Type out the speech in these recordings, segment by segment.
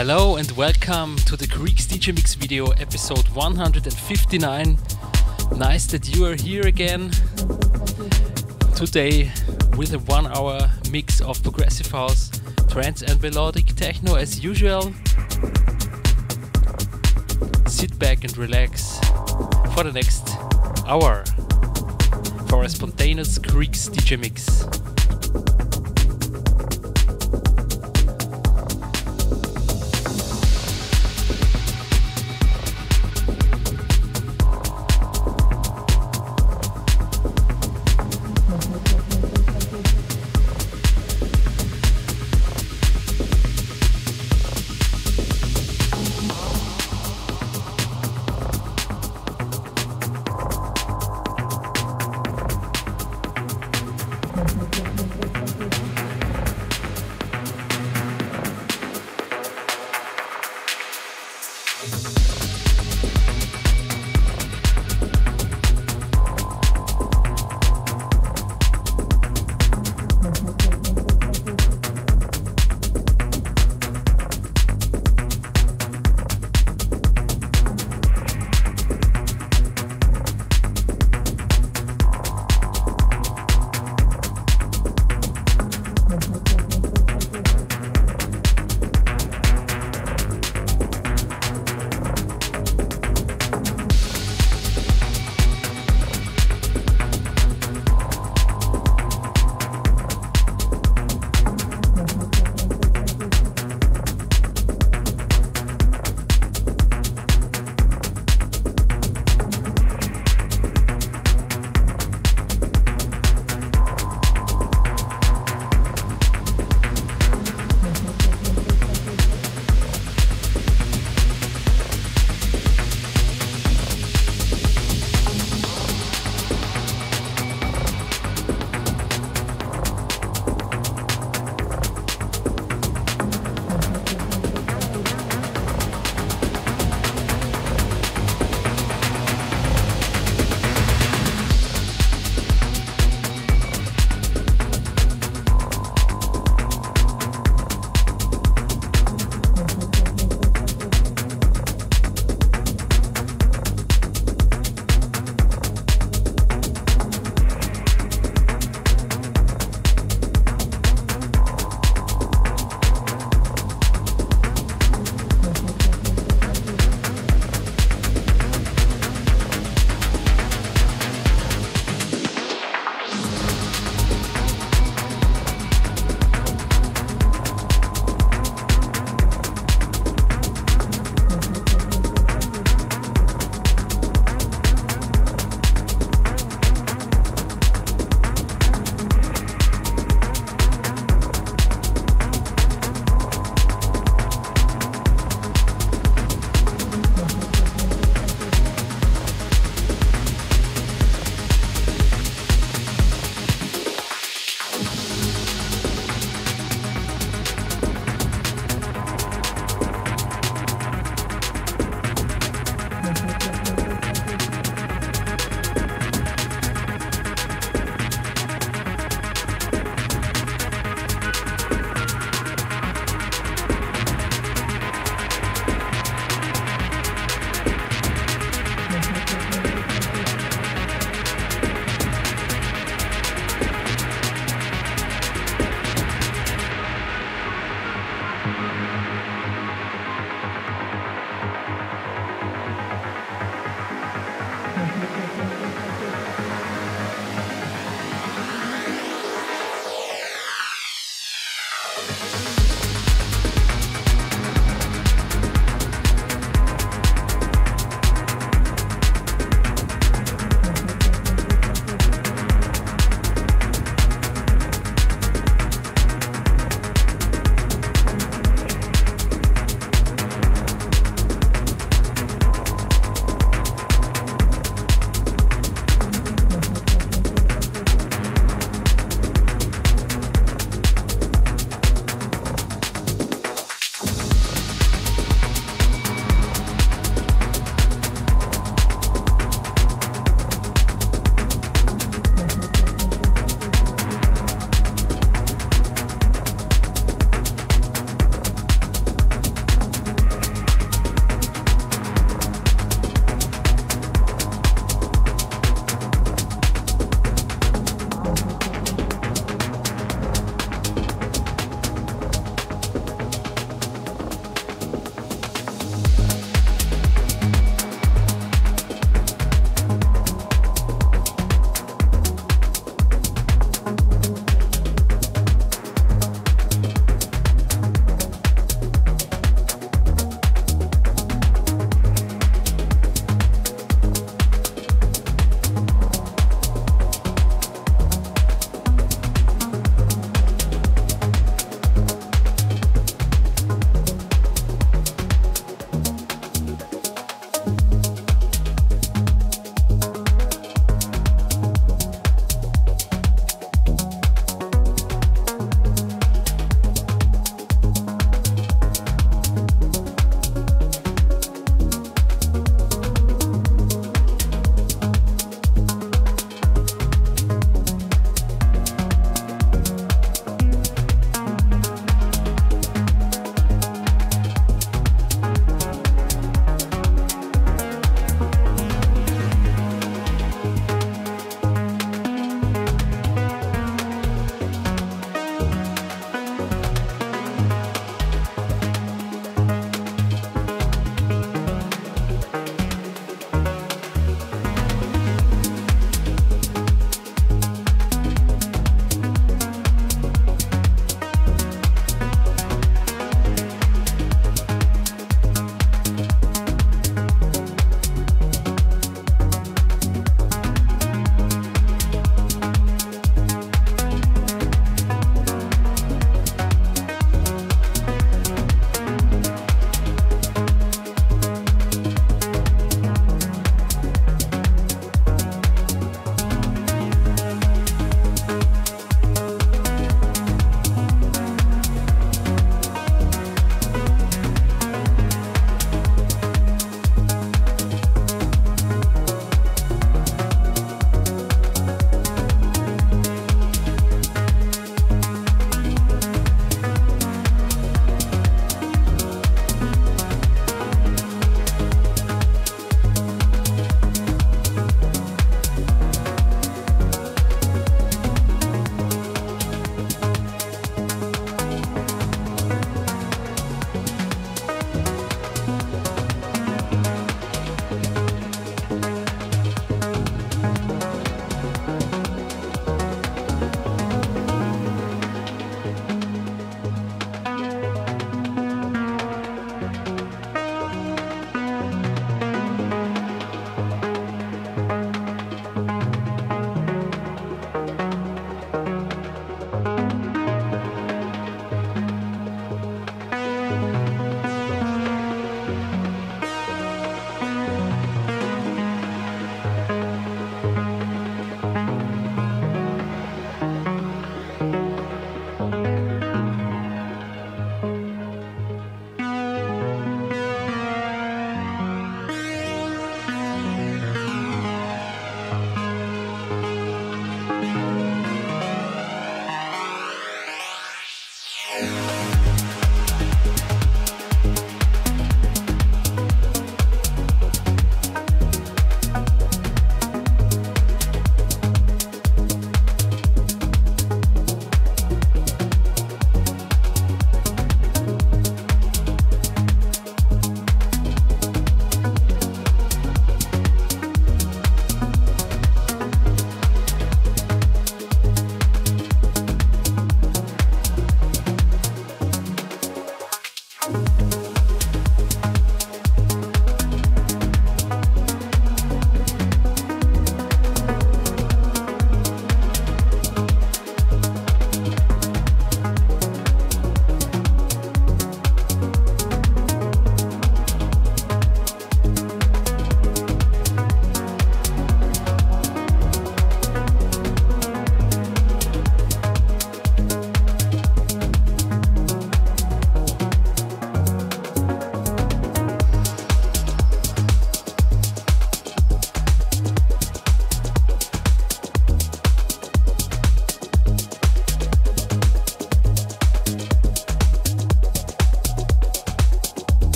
Hello and welcome to the Creexx DJ Mix video, episode 159. Nice that you are here again. Today with a 1 hour mix of progressive house, trance and melodic techno as usual. Sit back and relax for the next hour for a spontaneous Creexx DJ Mix.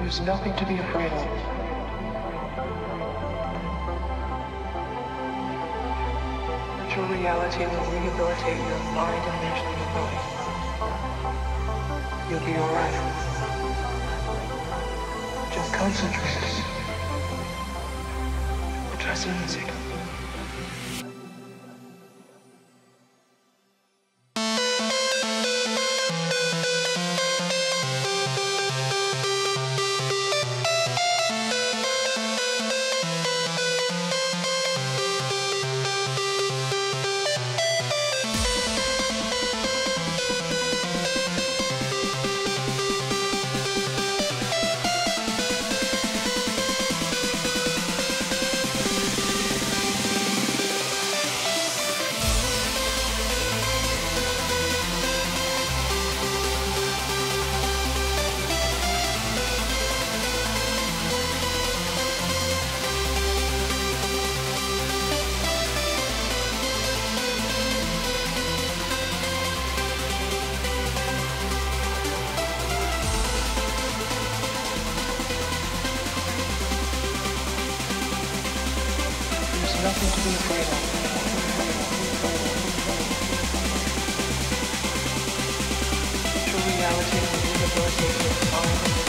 There's nothing to be afraid of. Virtual reality will rehabilitate your mind and national ability. You'll be alright. Just concentrate. And trust in music. Nothing to be afraid of. True reality and rehabilitation are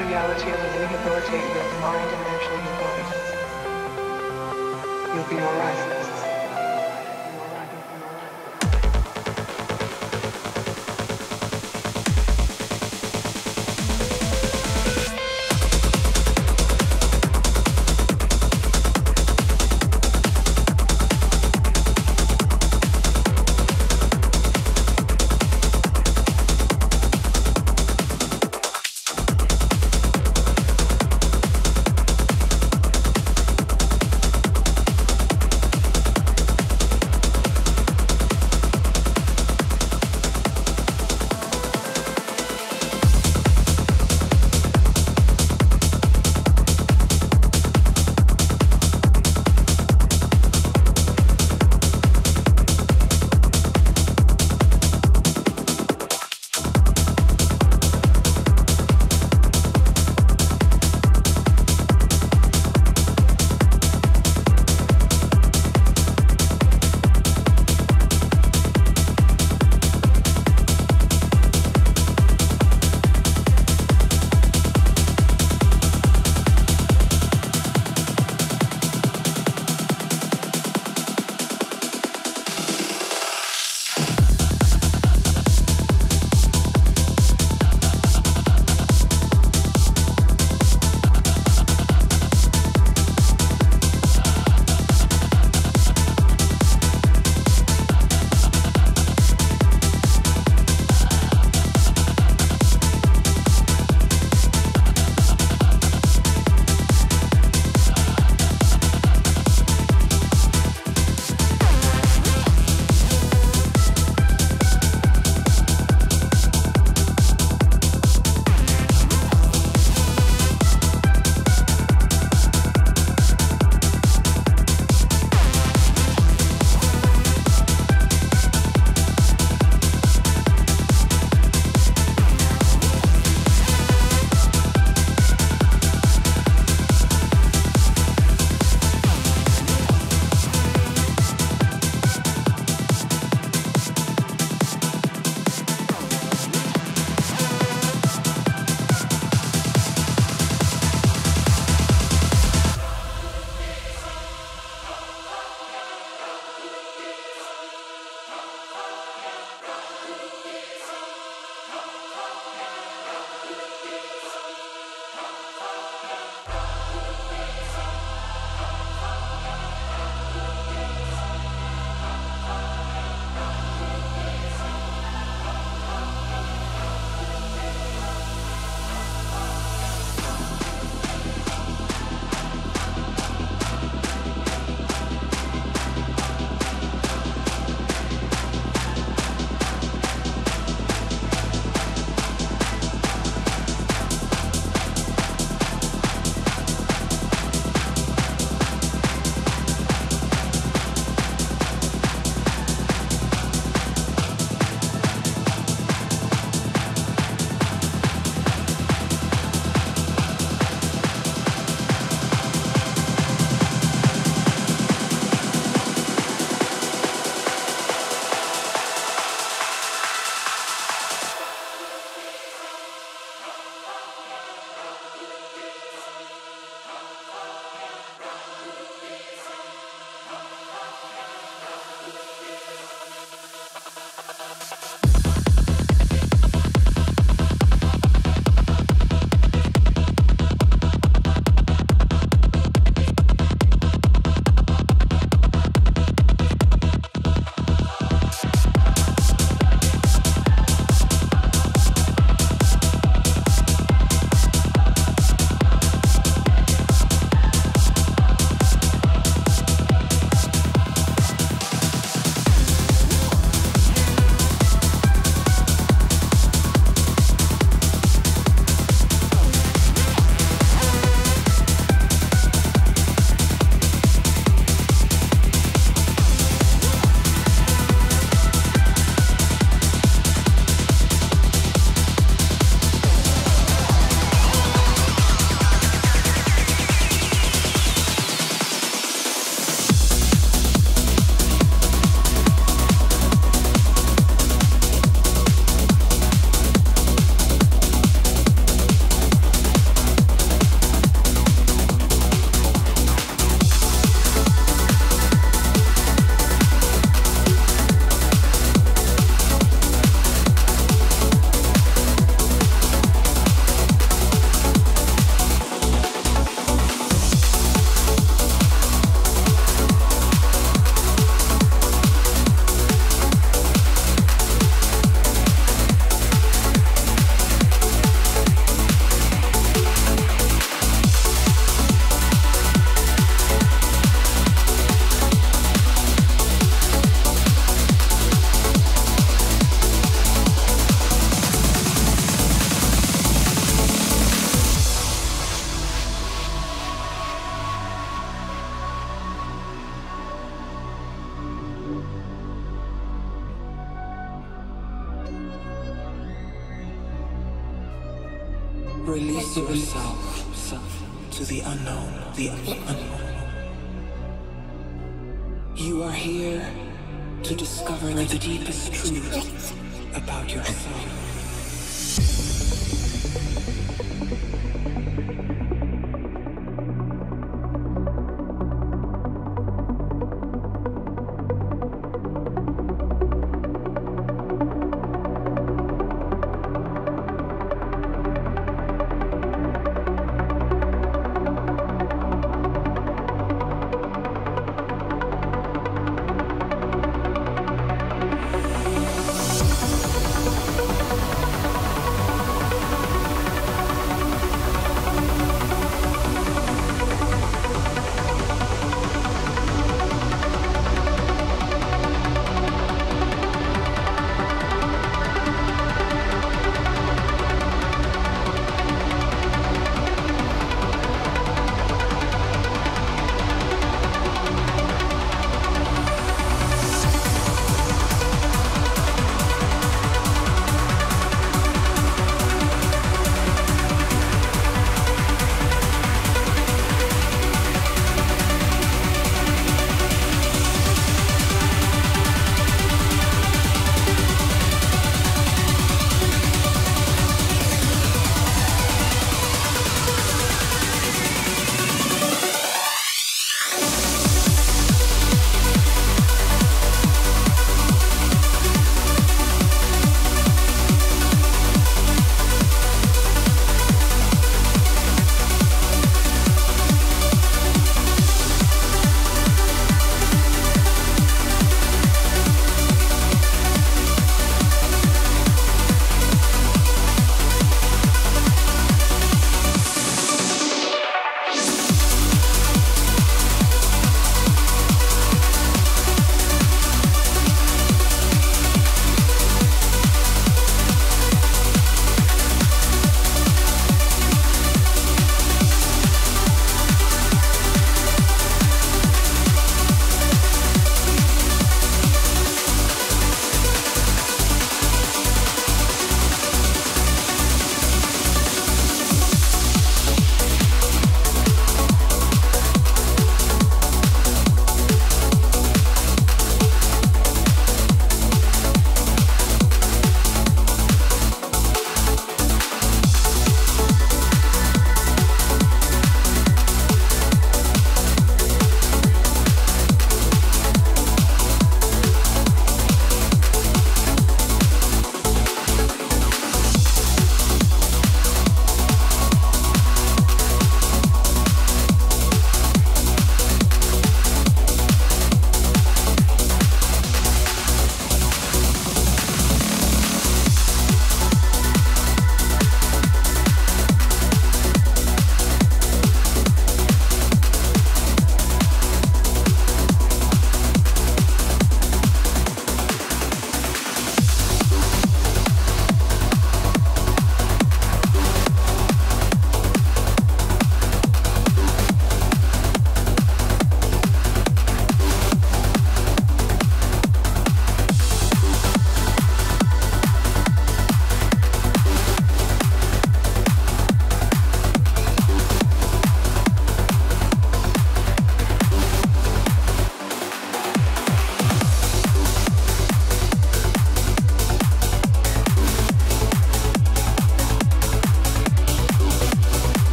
reality and rehabilitate your mind and actually your body. You'll be alright. Release yourself to the unknown, You are here to discover the deepest truth about yourself.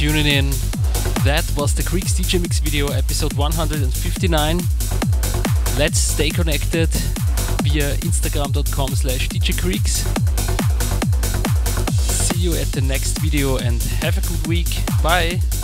tuning in. That was the Creexx DJ Mix video, episode 159. Let's stay connected via instagram.com/DJ Creexx. See you at the next video and have a good week. Bye.